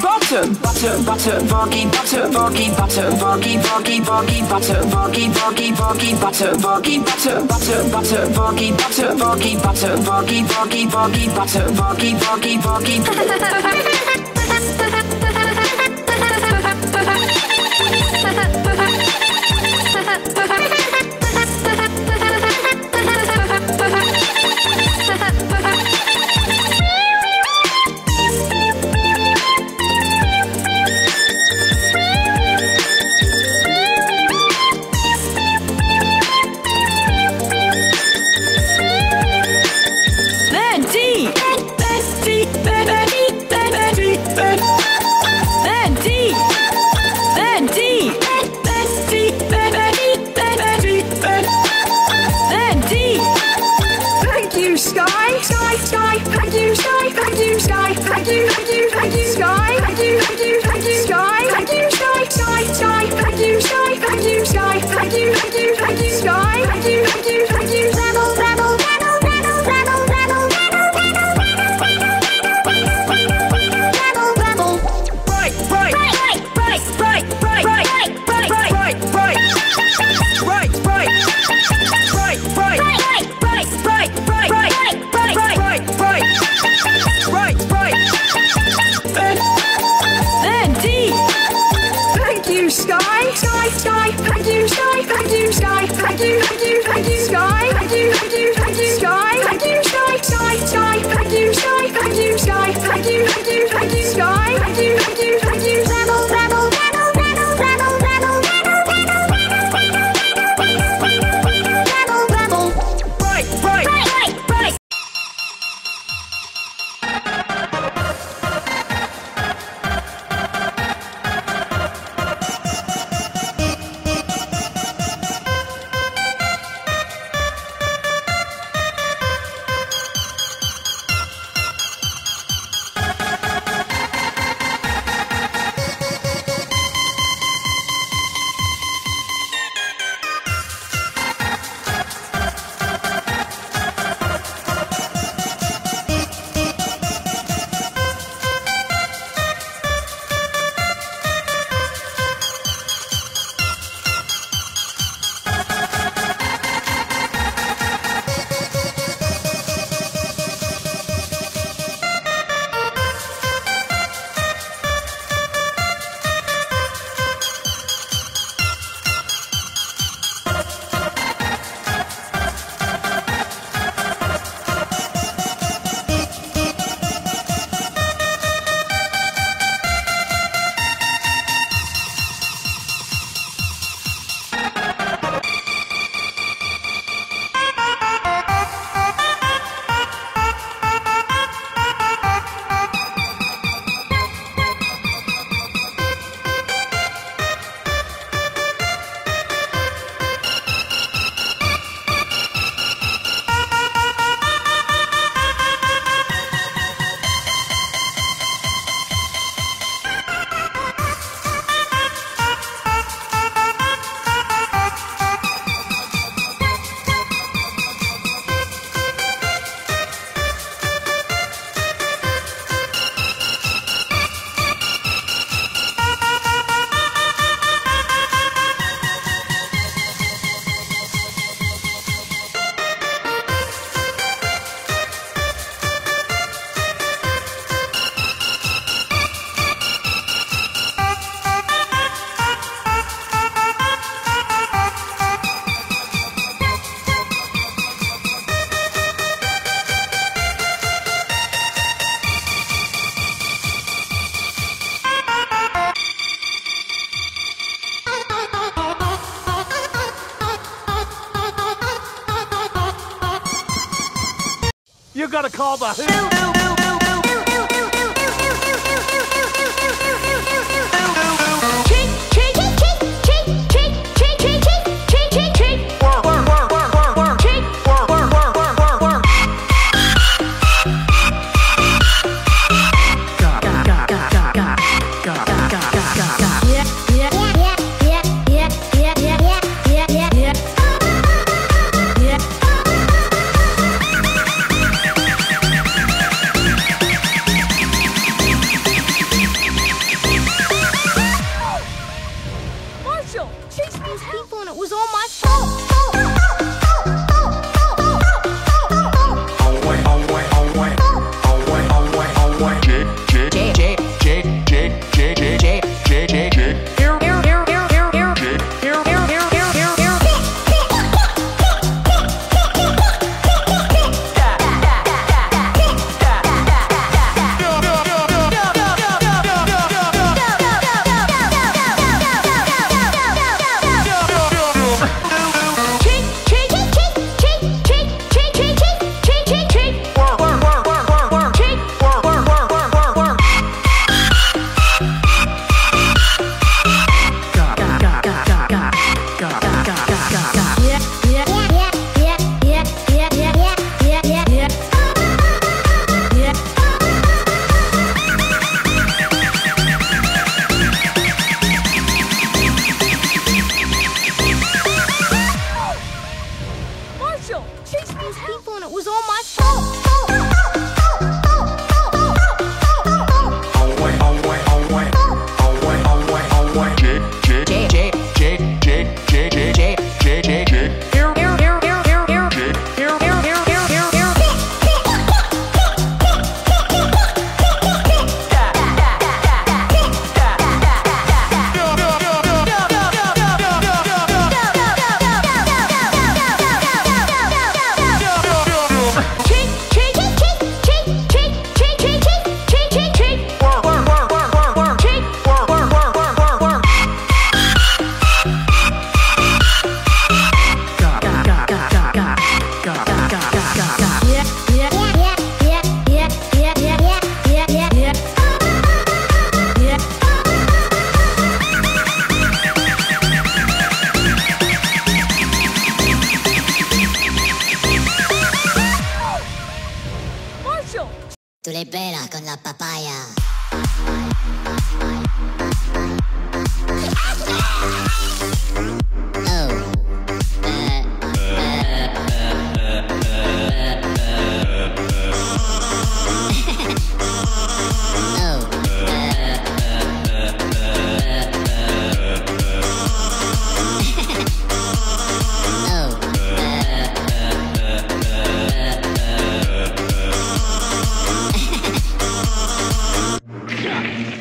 Foggy bottom, bottom, bottom, foggy bottom, foggy bottom, foggy, foggy, foggy bottom, foggy, foggy, foggy bottom, foggy bottom, bottom, bottom, foggy bottom, foggy bottom, foggy, foggy, foggy bottom, foggy, foggy, foggy. You gotta call the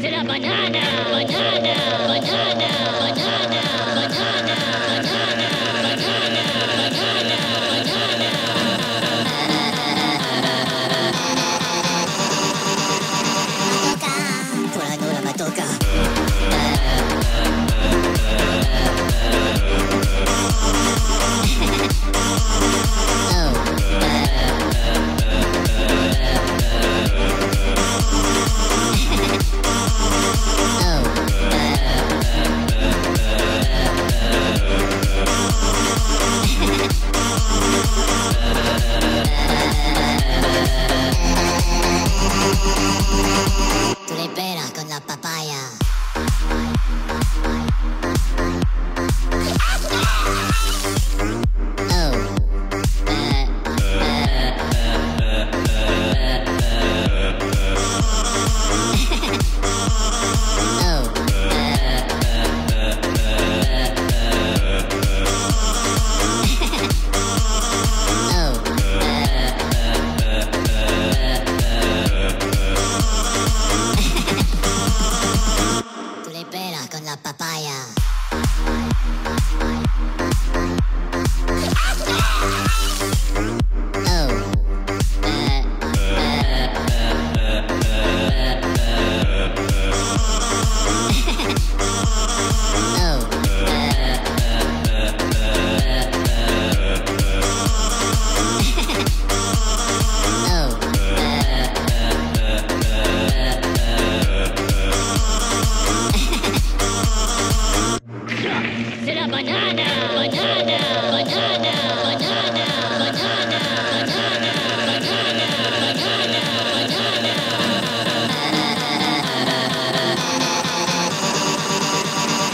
Sit up my time.